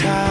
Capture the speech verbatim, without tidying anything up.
tired.